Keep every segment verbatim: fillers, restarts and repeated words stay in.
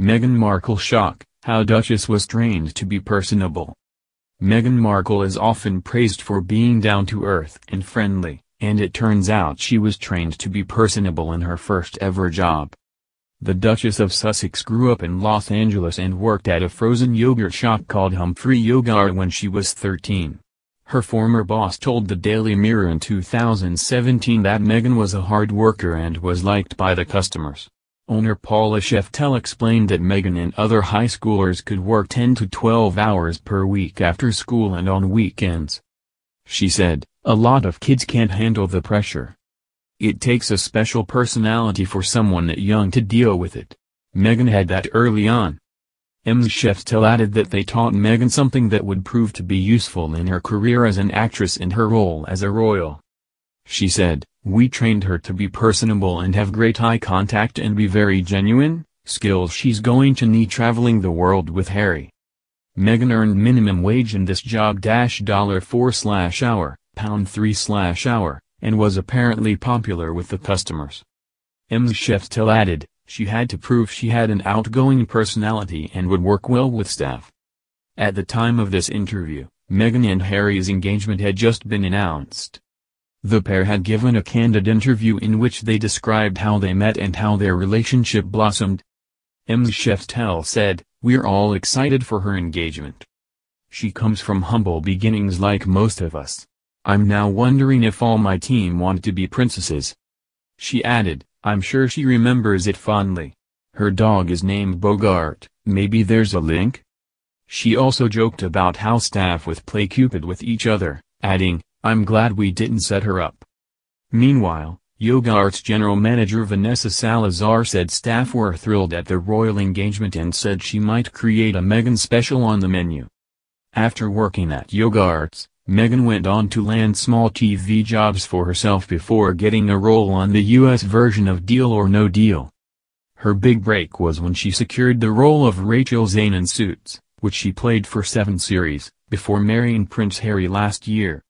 Meghan Markle shock, how Duchess was trained to be personable. Meghan Markle is often praised for being down-to-earth and friendly, and it turns out she was trained to be personable in her first-ever job. The Duchess of Sussex grew up in Los Angeles and worked at a frozen yogurt shop called Humphrey Yogart when she was thirteen. Her former boss told the Daily Mirror in two thousand seventeen that Meghan was a hard worker and was liked by the customers. Owner Paula Sheftel explained that Meghan and other high schoolers could work ten to twelve hours per week after school and on weekends. She said, "A lot of kids can't handle the pressure. It takes a special personality for someone that young to deal with it." Meghan had that early on. Miz Sheftel added that they taught Meghan something that would prove to be useful in her career as an actress and her role as a royal. She said, "We trained her to be personable and have great eye contact and be very genuine, skills she's going to need traveling the world with Harry." Meghan earned minimum wage in this job four dollars per hour, three pounds per hour, and was apparently popular with the customers. Miz Sheftel added, "She had to prove she had an outgoing personality and would work well with staff." At the time of this interview, Meghan and Harry's engagement had just been announced. The pair had given a candid interview in which they described how they met and how their relationship blossomed. Miz Sheftel said, "We're all excited for her engagement. She comes from humble beginnings like most of us. I'm now wondering if all my team want to be princesses." She added, "I'm sure she remembers it fondly. Her dog is named Bogart, maybe there's a link?" She also joked about how staff would play Cupid with each other, adding, "I'm glad we didn't set her up." Meanwhile, Yogart's general manager Vanessa Salazar said staff were thrilled at the royal engagement and said she might create a Meghan special on the menu. After working at Yogart's, Meghan went on to land small T V jobs for herself before getting a role on the U S version of Deal or No Deal. Her big break was when she secured the role of Rachel Zane in Suits, which she played for seven series, before marrying Prince Harry last year.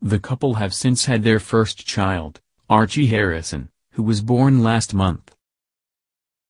The couple have since had their first child, Archie Harrison, who was born last month.